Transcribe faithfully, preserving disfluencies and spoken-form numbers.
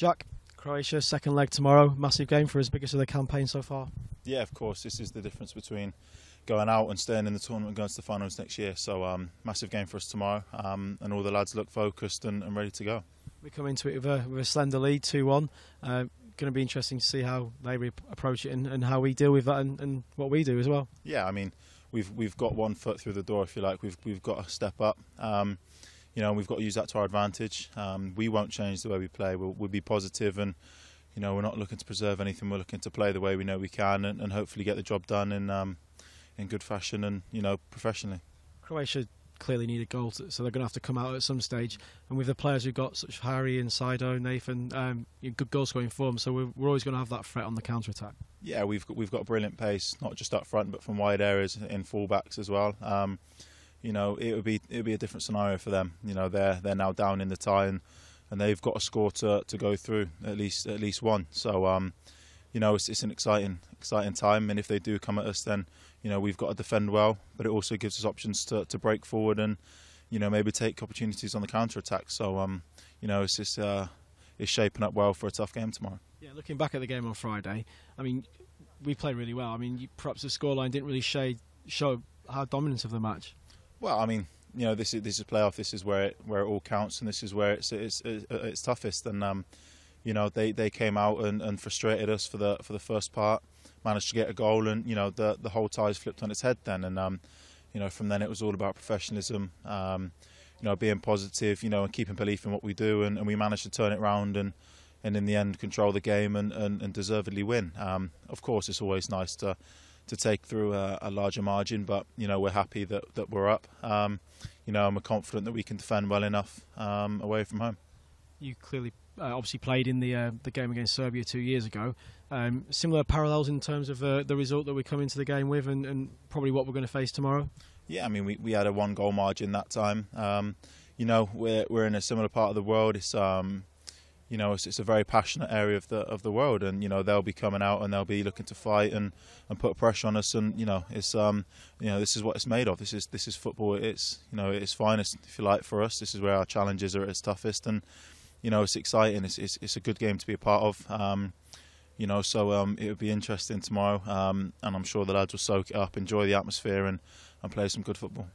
Jack, Croatia, second leg tomorrow. Massive game for us, biggest of the campaign so far. Yeah, of course. This is the difference between going out and staying in the tournament and going to the finals next year. So, um, massive game for us tomorrow. Um, and all the lads look focused and, and ready to go. We come into it with a, with a slender lead, two one. Uh, going to be interesting to see how they approach it and, and how we deal with that and, and what we do as well. Yeah, I mean, we've we've got one foot through the door, if you like. We've we've got to step up. Um, you know, we've got to use that to our advantage. Um, we won't change the way we play. We'll, we'll be positive, and you know, we're not looking to preserve anything. We're looking to play the way we know we can, and, and hopefully get the job done in um, in good fashion and, you know, professionally. Croatia clearly need a goal, so they're going to have to come out at some stage. And with the players we've got, such Harry and Sido, Nathan, um, in good goal-scoring form, so we're, we're always going to have that threat on the counter-attack. Yeah, we've got, we've got brilliant pace, not just up front, but from wide areas in full-backs as well. Um, you know, it would be it would be a different scenario for them. You know, they're they're now down in the tie, and, and they've got a score to to go through, at least at least one. So, um, you know, it's, it's an exciting exciting time, and if they do come at us, then, you know, we've got to defend well, but it also gives us options to, to break forward and, you know, maybe take opportunities on the counter-attack. So, um, you know, it's just, uh, it's shaping up well for a tough game tomorrow. Yeah, looking back at the game on Friday, I mean, we played really well. I mean, you, perhaps the scoreline didn't really shade, show how dominant of the match. Well, I mean, you know, this is this is playoff. This is where it where it all counts, and this is where it's it's it's, it's toughest. And um, you know, they, they came out and, and frustrated us for the for the first part. Managed to get a goal, and you know, the the whole tie's flipped on its head then, and um, you know, from then it was all about professionalism, um, you know, being positive, you know, and keeping belief in what we do, and, and we managed to turn it round and and in the end control the game and and, and deservedly win. Um, of course, it's always nice to to take through a, a larger margin, but you know, we're happy that that we're up, um, you know, and we're confident that we can defend well enough um, away from home. You clearly uh, obviously played in the uh, the game against Serbia two years ago. Um, similar parallels in terms of uh, the result that we come into the game with, and, and probably what we're going to face tomorrow. Yeah, I mean, we, we had a one goal margin that time. Um, you know, we're we're in a similar part of the world. It's um, you know, it's, it's a very passionate area of the of the world, and you know, they'll be coming out and they'll be looking to fight and, and put pressure on us. And you know, it's um, you know, this is what it's made of. This is this is football. It's, you know, it's finest, if you like, for us. This is where our challenges are at its toughest, and you know, it's exciting. It's it's, it's a good game to be a part of. Um, You know, so um, it would be interesting tomorrow, um, and I'm sure the lads will soak it up, enjoy the atmosphere, and, and play some good football.